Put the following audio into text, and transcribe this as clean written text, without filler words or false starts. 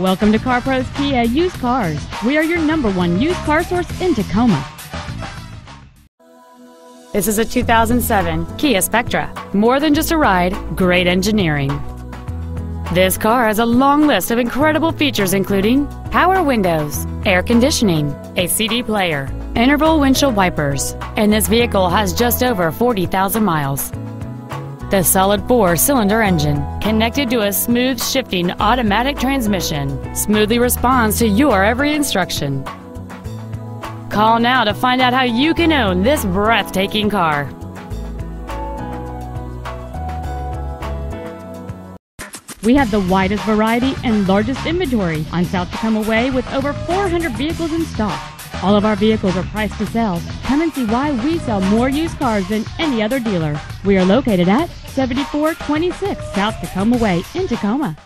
Welcome to Car Pros Kia Used Cars. We are your #1 used car source in Tacoma. This is a 2007 Kia Spectra. More than just a ride, great engineering. This car has a long list of incredible features including power windows, air conditioning, a CD player, interval windshield wipers, and this vehicle has just over 40,000 miles. The solid 4-cylinder engine, connected to a smooth shifting automatic transmission, smoothly responds to your every instruction. Call now to find out how you can own this breathtaking car. We have the widest variety and largest inventory on South Tacoma Way with over 400 vehicles in stock. All of our vehicles are priced to sell. Come and see why we sell more used cars than any other dealer. We are located at 7426 South Tacoma Way in Tacoma.